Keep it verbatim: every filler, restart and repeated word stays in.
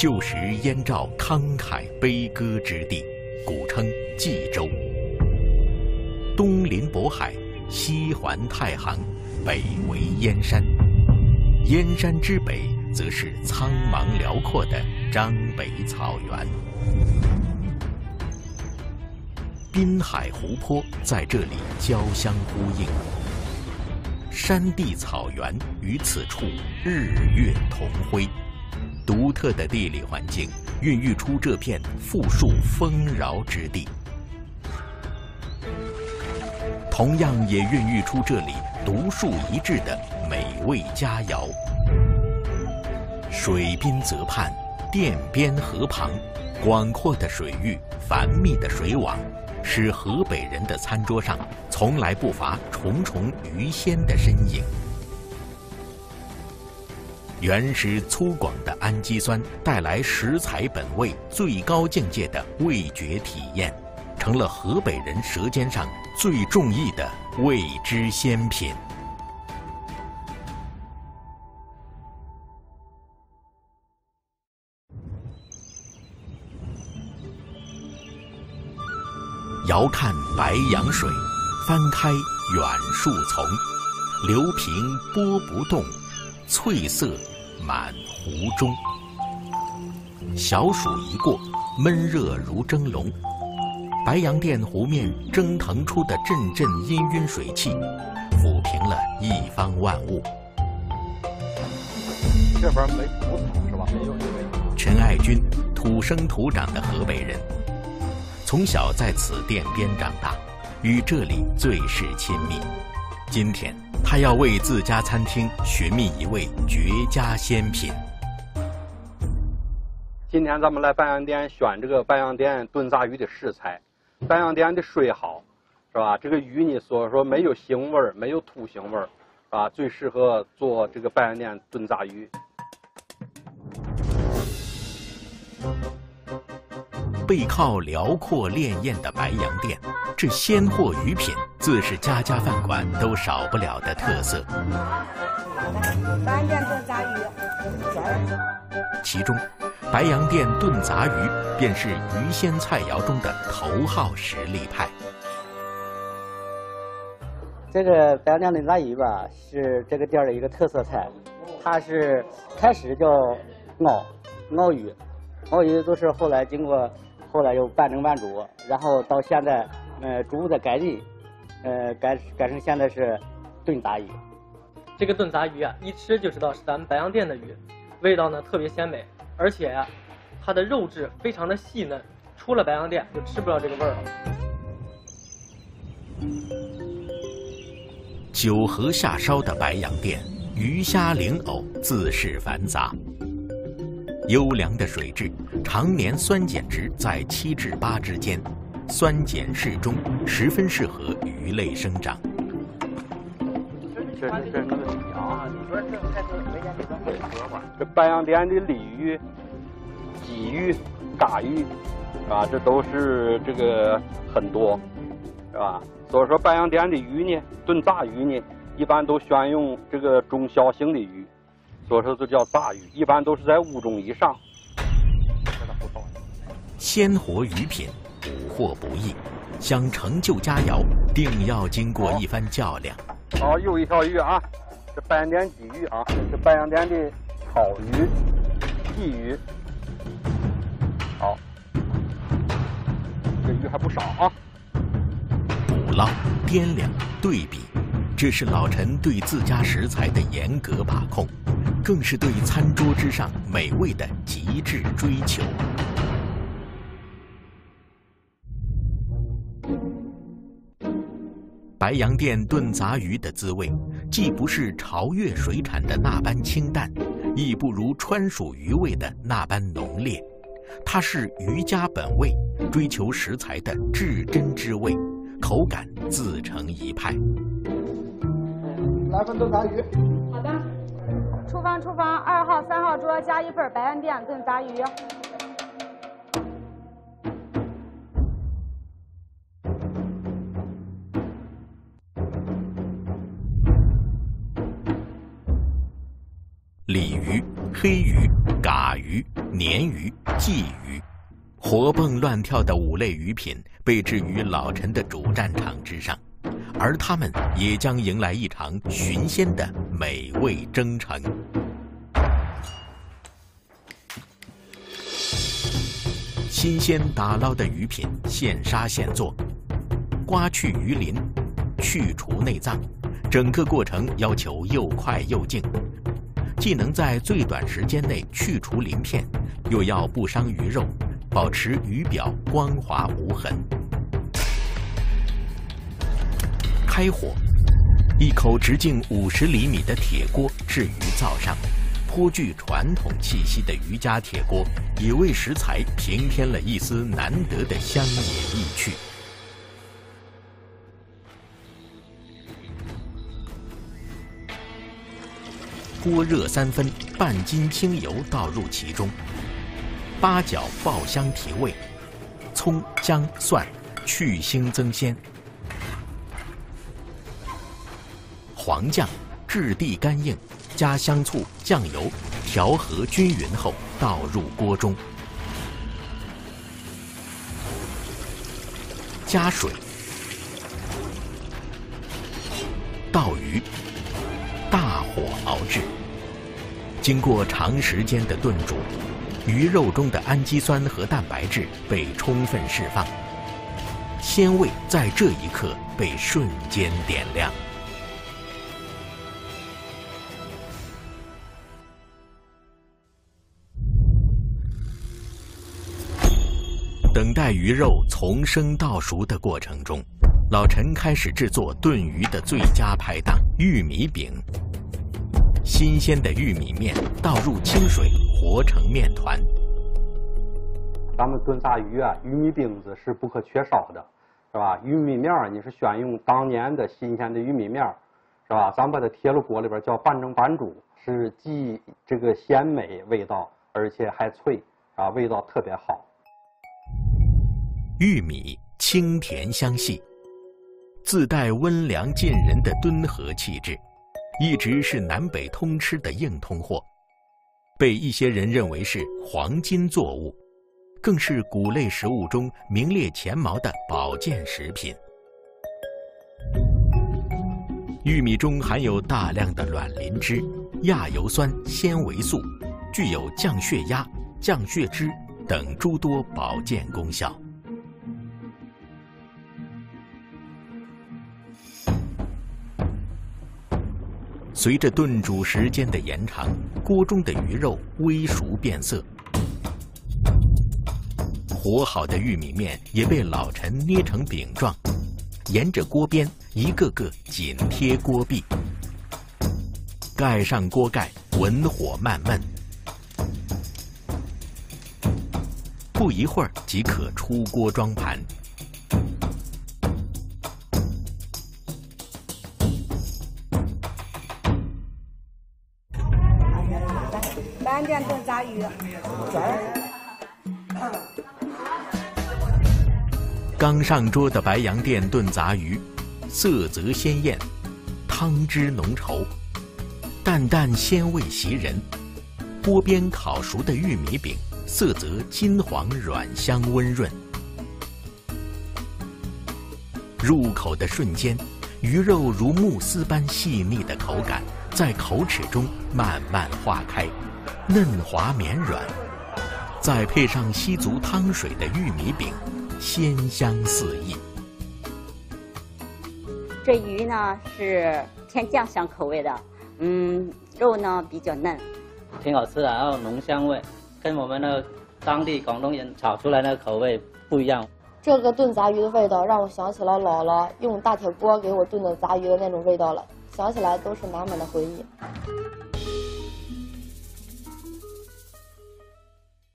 旧时燕赵慷慨悲歌之地，古称冀州。东临渤海，西环太行，北为燕山。燕山之北，则是苍茫辽阔的张北草原。滨海湖泊在这里交相呼应，山地草原与此处日月同辉。 独特的地理环境孕育出这片富庶丰饶之地，同样也孕育出这里独树一帜的美味佳肴。水滨泽畔，滇边河旁，广阔的水域，繁密的水网，使河北人的餐桌上从来不乏重重鱼鲜的身影。 原始粗犷的氨基酸带来食材本味最高境界的味觉体验，成了河北人舌尖上最中意的味之鲜品。遥看白杨水，翻开远树丛，流平波不动，翠色 满湖中，小暑一过，闷热如蒸笼。白洋淀湖面蒸腾出的阵阵氤氲水汽，抚平了一方万物。这边没葡萄是吧？陈爱军，土生土长的河北人，从小在此滇边长大，与这里最是亲密。今天， 他要为自家餐厅寻觅一位绝佳鲜品。今天咱们来白洋淀选这个白洋淀炖炸鱼的食材。白洋淀的水好，是吧？这个鱼呢，所以说没有腥味儿，没有土腥味儿，啊，最适合做这个白洋淀炖炸鱼。背靠辽阔潋滟的白洋淀， 这鲜货鱼品自是家家饭馆都少不了的特色。白洋淀炖炸鱼，其中白洋淀炖炸鱼便是鱼鲜菜肴中的头号实力派。这个白洋淀炖炸鱼吧，是这个店的一个特色菜，它是开始叫熬熬鱼，熬鱼都是后来经过后来又半蒸半煮，然后到现在 呃，逐步的改进，呃，改改成现在是炖炸鱼。这个炖炸鱼啊，一吃就知道是咱们白洋淀的鱼，味道呢特别鲜美，而且呀、啊，它的肉质非常的细嫩，出了白洋淀就吃不到这个味儿了。九河下梢的白洋淀，鱼虾鳞藕自是繁杂，优良的水质，常年酸碱值在七至八之间， 酸碱适中，十分适合鱼类生长。这是这是啊，你说这太多没见这个河吧？这白洋淀的鲤鱼、鲫鱼、嘎鱼，啊，这都是这个很多，是吧？所以说白洋淀的鱼呢，炖炸鱼呢，一般都选用这个中小型的鱼，所以说就叫炸鱼，一般都是在五中以上。鲜活鱼品 捕获不易，想成就佳肴，定要经过一番较量。好，又一条鱼啊，这白洋淀鲫鱼啊，这白洋淀的草鱼、鲫鱼。好，这鱼还不少啊。捕捞、掂量、对比，这是老陈对自家食材的严格把控，更是对餐桌之上美味的极致追求。 白洋淀炖炸鱼的滋味，既不是潮粤水产的那般清淡，亦不如川蜀鱼味的那般浓烈。它是渔家本味，追求食材的至真之味，口感自成一派。来份炖炸鱼。好的。厨房，厨房，二号、三号桌加一份白洋淀炖炸鱼。 鲤鱼、黑鱼、嘎鱼、鲶鱼、鲫鱼，活蹦乱跳的五类鱼品被置于老陈的主战场之上，而它们也将迎来一场寻鲜的美味征程。 新鲜打捞的鱼品现杀现做，刮去鱼鳞，去除内脏，整个过程要求又快又静，既能在最短时间内去除鳞片，又要不伤鱼肉，保持鱼表光滑无痕。开火，一口直径五十厘米的铁锅置于灶上。 颇具传统气息的渔家铁锅，也为食材平添了一丝难得的乡野意趣。锅热三分，半斤清油倒入其中，八角爆香提味，葱姜蒜去腥增鲜，黄酱质地干硬。 加香醋、酱油，调和均匀后倒入锅中，加水，倒鱼，大火熬制。经过长时间的炖煮，鱼肉中的氨基酸和蛋白质被充分释放，鲜味在这一刻被瞬间点亮。 等待鱼肉从生到熟的过程中，老陈开始制作炖鱼的最佳拍档——玉米饼。新鲜的玉米面倒入清水，和成面团。咱们炖大鱼啊，玉米饼子是不可缺少的，是吧？玉米面你是选用当年的新鲜的玉米面，是吧？咱们把它贴入锅里边叫半蒸半煮，是既这个鲜美味道，而且还脆啊，味道特别好。 玉米清甜香细，自带温良近人的敦和气质，一直是南北通吃的硬通货，被一些人认为是黄金作物，更是谷类食物中名列前茅的保健食品。玉米中含有大量的卵磷脂、亚油酸、纤维素，具有降血压、降血脂等诸多保健功效。 随着炖煮时间的延长，锅中的鱼肉微熟变色，和好的玉米面也被老陈捏成饼状，沿着锅边一个个紧贴锅壁，盖上锅盖，文火慢焖，不一会儿即可出锅装盘。 三点炖炸鱼。刚上桌的白洋淀炖炸鱼，色泽鲜艳，汤汁浓稠，淡淡鲜味袭人。锅边烤熟的玉米饼，色泽金黄，软香温润。入口的瞬间，鱼肉如慕斯般细腻的口感，在口齿中慢慢化开。 嫩滑绵软，再配上吸足汤水的玉米饼，鲜香四溢。这鱼呢是偏酱香口味的，嗯，肉呢比较嫩，挺好吃的，然后浓香味，跟我们的当地广东人炒出来的口味不一样。这个炖杂鱼的味道让我想起了姥姥用大铁锅给我炖的杂鱼的那种味道了，想起来都是满满的回忆。